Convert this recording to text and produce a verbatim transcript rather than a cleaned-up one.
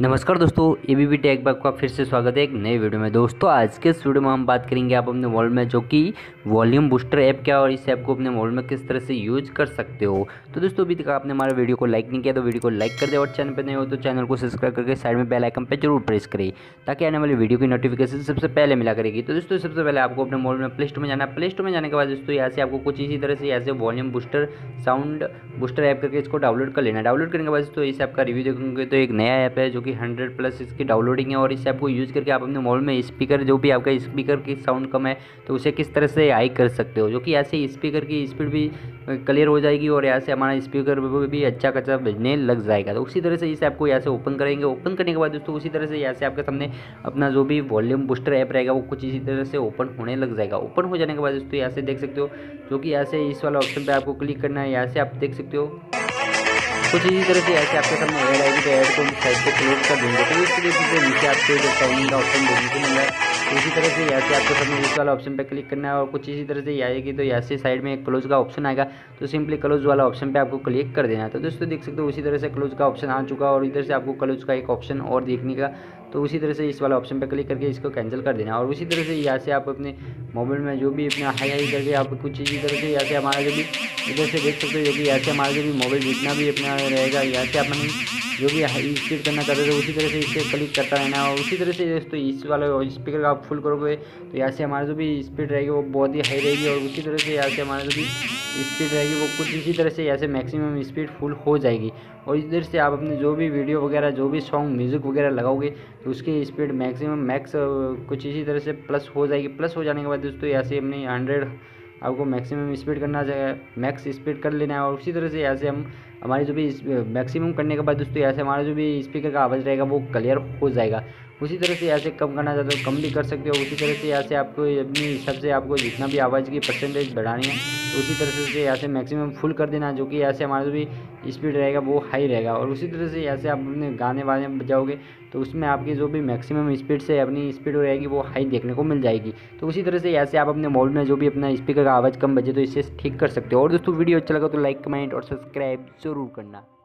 नमस्कार दोस्तों, A B B take पर आपका फिर से स्वागत है एक नए वीडियो में। दोस्तों आज के इस वीडियो में हम बात करेंगे आप अपने मोबाइल में जो कि वॉल्यूम बूस्टर ऐप क्या है और इस ऐप को अपने मोबाइल में किस तरह से यूज कर सकते हो। तो दोस्तों अभी तक आपने हमारे वीडियो को लाइक नहीं किया तो वीडियो को लाइक कर दे और चैनल पर नए हो तो चैनल को सब्सक्राइब करके साइड में बेल आइकन पर जरूर प्रेस करें ताकि आने वाली वीडियो की नोटिफिकेशन सबसे पहले मिला करेगी। तो दोस्तों सबसे पहले आपको अपने मोबाइल में प्ले स्टोर में जाना। प्ले स्टोर में जाने के बाद दोस्तों यहाँ से आपको कुछ इसी तरह से यहाँ से volume booster sound booster app करके इसको डाउनलोड कर लेना। डाउनलोड करने के बाद दोस्तों इस ऐप का रिव्यू देखोगे तो एक नया ऐप है जो हंड्रेड प्लस इसकी डाउनलोडिंग है और इस ऐप को यूज करके आप अपने मोबाइल में स्पीकर जो भी आपका स्पीकर की साउंड कम है तो उसे किस तरह से हाई कर सकते हो, जो कि ऐसे स्पीकर की स्पीड भी क्लियर हो जाएगी और यहाँ से हमारा स्पीकर भी अच्छा कच्चा बजने लग जाएगा। तो उसी तरह से इस ऐप को यहाँ से ओपन करेंगे। ओपन करने के बाद दोस्तों उसी तरह से यहाँ से आपके सामने अपना जो भी वॉल्यूम बूस्टर ऐप रहेगा वो कुछ इसी तरह से ओपन होने लग जाएगा। ओपन हो जाने के बाद दोस्तों यहाँ से देख सकते हो, जो कि यहाँ से इस वाला ऑप्शन पर आपको क्लिक करना है। यहाँ से आप देख सकते हो कुछ इसी तरह से ऐसे आपके सामने ऐड आएगी तो ऐड को साइड पे क्लोज कर देंगे। तो इस तरीके से नीचे आपको जो टाइमिंग का ऑप्शन देखने को मिला है इसी तरह से यहाँ से आपके सामने इस वाला ऑप्शन पे क्लिक करना है और कुछ इसी तरह से ये आएगी तो यहाँ से साइड में एक क्लोज का ऑप्शन आएगा तो सिंपली क्लोज वाला ऑप्शन पर आपको क्लिक कर देना है। तो दोस्तों देख सकते हो उसी तरह से क्लोज का ऑप्शन आ चुका और इधर से आपको क्लोज का एक ऑप्शन और देखने का, तो उसी तरह से इस वाला ऑप्शन पर क्लिक करके इसको कैंसिल कर देना। और उसी तरह से यहाँ से आप अपने मोबाइल में जो भी अपना हाई हाई करके आप कुछ इसी तरह से यहाँ से हमारा जो भी इधर से देख सकते हो, जो कि यहाँ से हमारा जो भी मोबाइल जितना भी अपना रहेगा यहाँ से अपन जो भी हाई स्पीड करना चाहते हो तो उसी तरह से इसे क्लिक करता रहना। और उसी तरह से दोस्तों इस वाला स्पीकर का आप फुल करोगे तो यहाँ से हमारा जो भी स्पीड रहेगी वो बहुत ही हाई रहेगी और उसी तरह से यहाँ से हमारा जो भी स्पीड रहेगी वो कुछ इसी तरह से यहाँ से मैक्सिमम स्पीड फुल हो जाएगी। और इधर से आप अपने जो भी वीडियो वगैरह जो भी सॉन्ग म्यूज़िक वगैरह लगाओगे तो उसकी स्पीड मैक्सिमम मैक्स कुछ इसी तरह से प्लस हो जाएगी। प्लस हो जाने के बाद दोस्तों यहाँ से हमने हंड्रेड आपको मैक्सिमम स्पीड करना चाहिए, मैक्स स्पीड कर लेना है। और उसी तरह से यहाँ से हम हमारी जो भी मैक्सिमम करने के बाद दोस्तों यहाँ से हमारा जो भी स्पीकर का आवाज़ रहेगा वो क्लियर हो जाएगा। उसी तरह से यहाँ से कम करना चाहते हो कम भी कर सकते हो। उसी तरह से यहाँ से आपको अपने हिसाब से आपको जितना भी आवाज़ की परसेंटेज बढ़ानी है तो उसी तरह से यहाँ से मैक्सिमम फुल कर देना, जो कि यहाँ से हमारा जो भी स्पीड रहेगा वो हाई रहेगा। और उसी तरह से यहाँ से आप अपने गाने वाने बजाओगे तो उसमें आपकी जो भी मैक्सिमम स्पीड से अपनी स्पीड रहेगी वो हाई देखने को मिल जाएगी। तो उसी तरह से यहाँ से आप अपने मोबाइल में जो भी अपना स्पीकर का आवाज़ कम बजे तो इसे ठीक कर सकते हो। और दोस्तों वीडियो अच्छा लगा तो लाइक कमेंट और सब्सक्राइब जरूर करना।